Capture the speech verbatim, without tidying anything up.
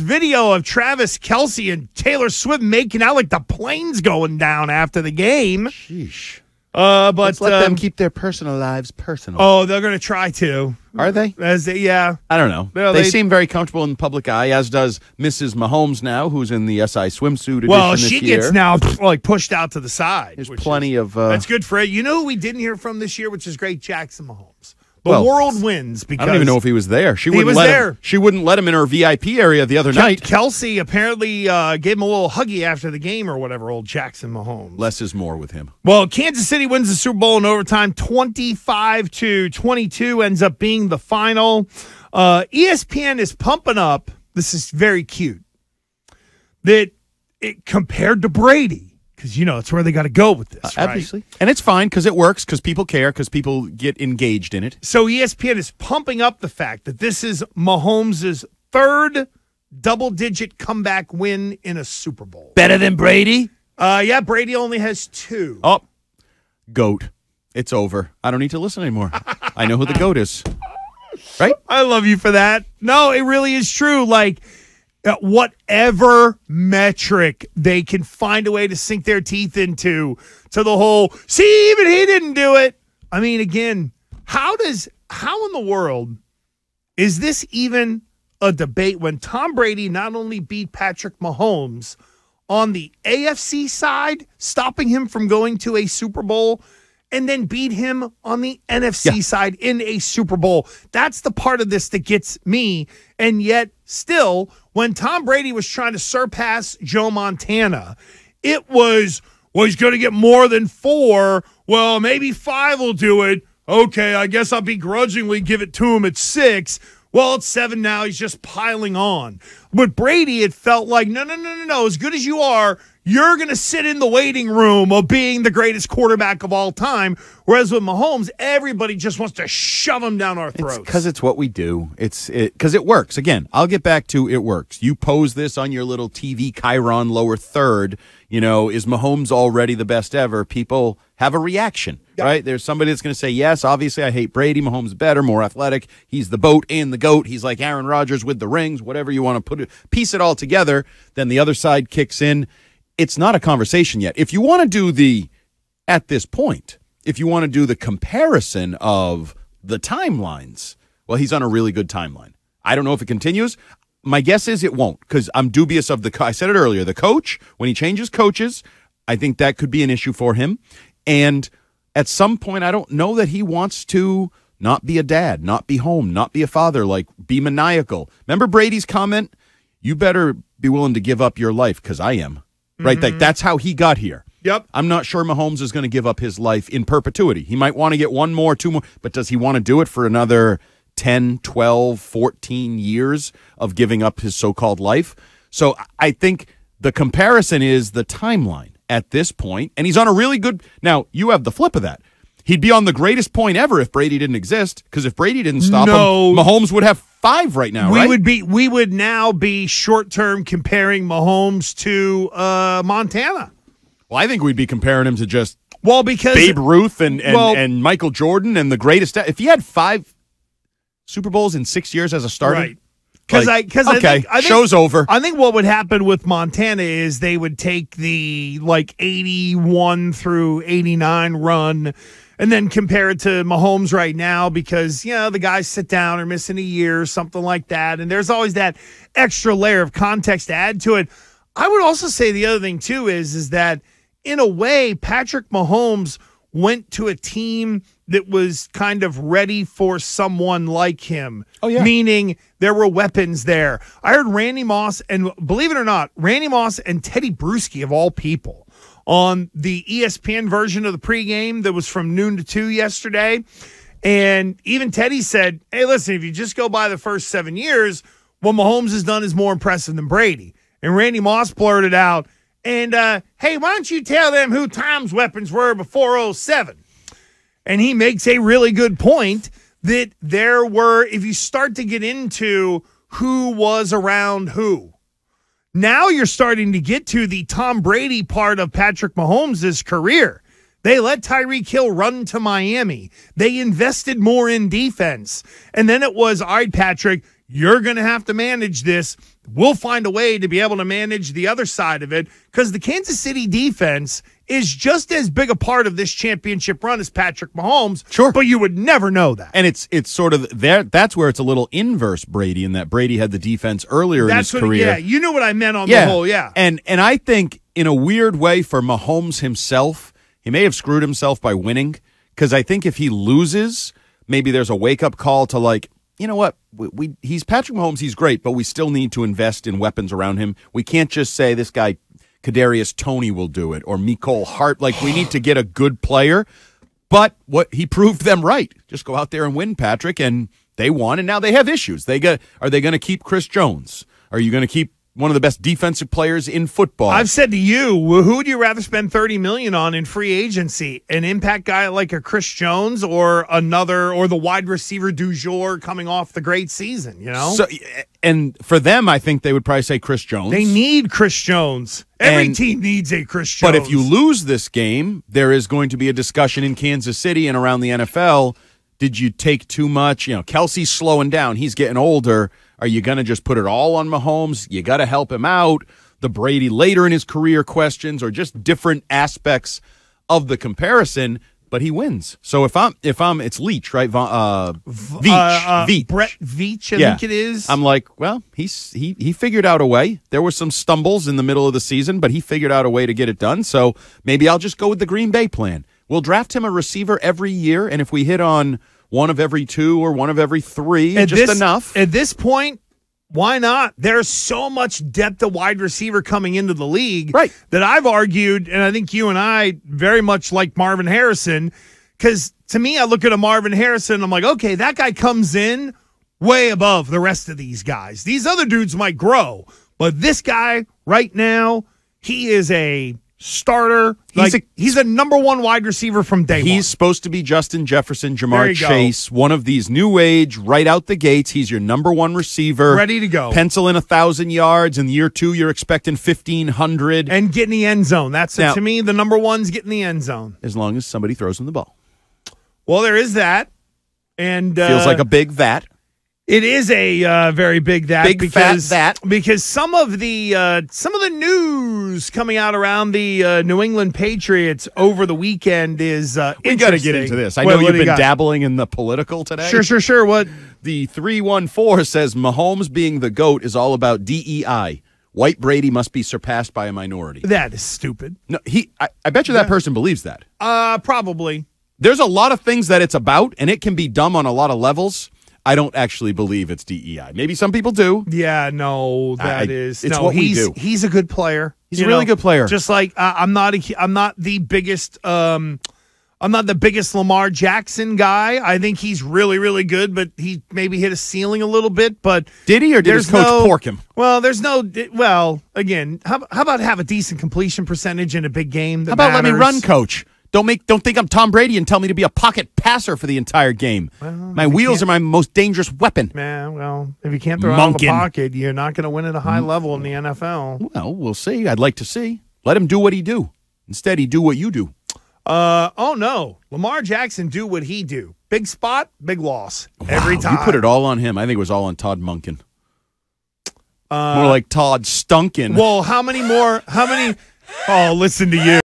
Video of Travis Kelce and Taylor Swift making out like the plane's going down after the game. Sheesh. Uh, but Let's let um, them keep their personal lives personal. Oh, they're going to try to. Are they? As they, yeah. I don't know. No, they, they seem very comfortable in the public eye, as does Missus Mahomes now, who's in the S I swimsuit. Well, she this year. gets now like pushed out to the side. There's plenty is, of. Uh, that's good for it. You know who we didn't hear from this year, which is great? Jackson Mahomes. The well, world wins because I don't even know if he was there. She wouldn't was let there. Him, she wouldn't let him in her V I P area the other Ke night. Kelce apparently uh, gave him a little huggy after the game or whatever, old Jackson Mahomes. Less is more with him. Well, Kansas City wins the Super Bowl in overtime. twenty-five to twenty-two ends up being the final. Uh, E S P N is pumping up. This is very cute. That it compared to Brady. Because, you know, it's where they got to go with this, uh, right? Obviously. And it's fine because it works, because people care, because people get engaged in it. So E S P N is pumping up the fact that this is Mahomes' third double-digit comeback win in a Super Bowl. Better than Brady? Uh, yeah, Brady only has two. Oh, GOAT. It's over. I don't need to listen anymore. I know who the GOAT is. Right? I love you for that. No, it really is true. Like... At whatever metric they can find a way to sink their teeth into, to the whole, see, even he didn't do it. I mean, again, how does, how in the world is this even a debate when Tom Brady not only beat Patrick Mahomes on the A F C side, stopping him from going to a Super Bowl, and then beat him on the N F C yeah. side in a Super Bowl? That's the part of this that gets me. And yet, still, when Tom Brady was trying to surpass Joe Montana, it was, well, he's going to get more than four. Well, maybe five will do it. Okay, I guess I'll begrudgingly give it to him at six. Well, it's seven now. He's just piling on. But Brady, it felt like, no, no, no, no, no. As good as you are, you're going to sit in the waiting room of being the greatest quarterback of all time. Whereas with Mahomes, everybody just wants to shove him down our throats. Because it's, it's what we do. It's because it, it works. Again, I'll get back to it works. You pose this on your little T V Chiron lower third. You know, is Mahomes already the best ever? People have a reaction, yep. right? There's somebody that's going to say, yes, obviously I hate Brady. Mahomes better, more athletic. He's the boat and the goat. He's like Aaron Rodgers with the rings, whatever you want to put it. Piece it all together. Then the other side kicks in. It's not a conversation yet. If you want to do the, at this point, if you want to do the comparison of the timelines, well, he's on a really good timeline. I don't know if it continues. My guess is it won't, because I'm dubious of the, I said it earlier, the coach, when he changes coaches, I think that could be an issue for him. And at some point, I don't know that he wants to not be a dad, not be home, not be a father, like be maniacal. Remember Brady's comment? You better be willing to give up your life, because I am. Right, mm-hmm. Like that's how he got here. Yep. I'm not sure Mahomes is going to give up his life in perpetuity. He might want to get one more, two more, but does he want to do it for another ten, twelve, fourteen years of giving up his so-called life? So I think the comparison is the timeline at this point, and he's on a really good – now, you have the flip of that. He'd be on the greatest point ever if Brady didn't exist, because if Brady didn't stop no. him, Mahomes would have five right now, we right? would be, we would now be short-term comparing Mahomes to uh, Montana. Well, I think we'd be comparing him to just well, because, Babe Ruth and, and, well, and Michael Jordan and the greatest. If he had five Super Bowls in six years as a starter, right. Because like, I, cause okay, I think, I think, show's over. I think what would happen with Montana is they would take the like eighty-one through eighty-nine run and then compare it to Mahomes right now because, you know, the guys sit down or missing a year or something like that. And there's always that extra layer of context to add to it. I would also say the other thing, too, is, is that in a way, Patrick Mahomes went to a team that was kind of ready for someone like him. Oh, yeah. Meaning there were weapons there. I heard Randy Moss, and believe it or not, Randy Moss and Teddy Bruschi, of all people, on the E S P N version of the pregame that was from noon to two yesterday. And even Teddy said, hey, listen, if you just go by the first seven years, what Mahomes has done is more impressive than Brady. And Randy Moss blurted out, and, uh, hey, why don't you tell them who Tom's weapons were before oh seven? And he makes a really good point that there were, if you start to get into who was around who, now you're starting to get to the Tom Brady part of Patrick Mahomes' career. They let Tyreek Hill run to Miami. They invested more in defense. And then it was, all right, Patrick, You're going to have to manage this. We'll find a way to be able to manage the other side of it, because the Kansas City defense is just as big a part of this championship run as Patrick Mahomes. Sure. But you would never know that. And it's it's sort of there. That's where it's a little inverse Brady, in that Brady had the defense earlier that's in his what, career. Yeah, you knew what I meant on yeah. the whole, yeah. And, and I think in a weird way for Mahomes himself, he may have screwed himself by winning, because I think if he loses, maybe there's a wake-up call to like, you know what, we, we he's Patrick Mahomes, he's great, but we still need to invest in weapons around him. We can't just say this guy Kadarius Toney will do it or Mecole Hard. Like, we need to get a good player. But what he proved them right. Just go out there and win, Patrick, and they won, and now they have issues. They got, are they going to keep Chris Jones? Are you going to keep one of the best defensive players in football? I've said to you, who would you rather spend thirty million dollars on in free agency? An impact guy like a Chris Jones or another, or the wide receiver du jour coming off the great season, you know? So, and for them, I think they would probably say Chris Jones. They need Chris Jones. Every and, team needs a Chris Jones. But if you lose this game, there is going to be a discussion in Kansas City and around the N F L. Did you take too much? You know, Kelsey's slowing down. He's getting older. Are you going to just put it all on Mahomes? You got to help him out. The Brady later in his career questions, or just different aspects of the comparison, but he wins. So if I'm, if I'm, it's Leach, right? Uh, Veach, uh, uh, Veach. Brett Veach, I yeah. think it is. I'm like, well, he's, he, he figured out a way. There were some stumbles in the middle of the season, but he figured out a way to get it done. So maybe I'll just go with the Green Bay plan. We'll draft him a receiver every year, and if we hit on one of every two or one of every three, at just this, enough. At this point, why not? There's so much depth of wide receiver coming into the league right. that I've argued, and I think you and I very much like Marvin Harrison, because to me, I look at a Marvin Harrison, I'm like, okay, that guy comes in way above the rest of these guys. These other dudes might grow, but this guy right now, he is a starter. He's, like, a, he's a number one wide receiver from day he's one. He's supposed to be Justin Jefferson, Jamar Chase, go. one of these new age, right out the gates. He's your number one receiver. Ready to go. Pencil in one thousand yards. In year two, you're expecting fifteen hundred. And get in the end zone. That's, now, it, to me, the number one's get in the end zone. As long as somebody throws him the ball. Well, there is that. And uh, feels like a big vat. It is a uh, very big that big because fat that. because some of the uh, some of the news coming out around the uh, New England Patriots over the weekend is uh, we got to get into this. I Wait, know you've been you dabbling in the political today. Sure, sure, sure. What the three one four says: Mahomes being the GOAT is all about D E I. White Brady must be surpassed by a minority. That is stupid. No, he. I, I bet you that yeah. person believes that. Uh, probably. There's a lot of things that it's about, and it can be dumb on a lot of levels. I don't actually believe it's D E I. Maybe some people do. Yeah, no, that I, is. It's no, what he's, we do. He's a good player. He's a really know? good player. Just like uh, I'm not. A, I'm not the biggest. Um, I'm not the biggest Lamar Jackson guy. I think he's really, really good, but he maybe hit a ceiling a little bit. But did he, or did his coach no, pork him? Well, there's no. Well, again, how, how about have a decent completion percentage in a big game? That how about matters? Let me run, coach? Don't make, don't think I'm Tom Brady and tell me to be a pocket passer for the entire game. Well, my wheels are my most dangerous weapon. Yeah, well, if you can't throw Monken. out of the pocket, you're not going to win at a high level in the N F L. Well, we'll see. I'd like to see. Let him do what he do. Instead, he do what you do. Uh, oh, no. Lamar Jackson do what he do. Big spot, big loss. Wow, every time. You put it all on him. I think it was all on Todd Monken. Uh, more like Todd Stunken. Well, how many more? How many? Oh, listen to you.